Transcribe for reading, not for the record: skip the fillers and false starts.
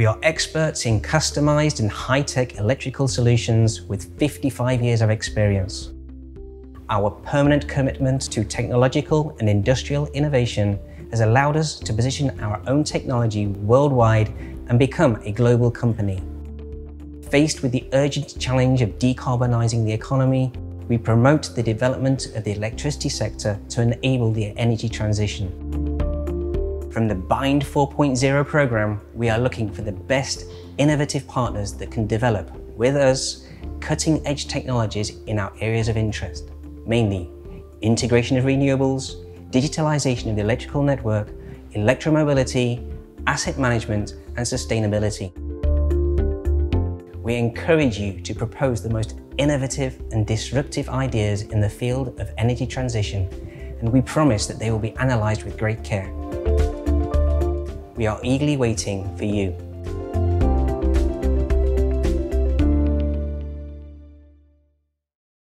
We are experts in customized and high-tech electrical solutions with 55 years of experience. Our permanent commitment to technological and industrial innovation has allowed us to position our own technology worldwide and become a global company. Faced with the urgent challenge of decarbonizing the economy, we promote the development of the electricity sector to enable the energy transition. From the BIND 4.0 program, we are looking for the best innovative partners that can develop, with us, cutting-edge technologies in our areas of interest, mainly integration of renewables, digitalization of the electrical network, electromobility, asset management, and sustainability. We encourage you to propose the most innovative and disruptive ideas in the field of energy transition, and we promise that they will be analyzed with great care. We are eagerly waiting for you.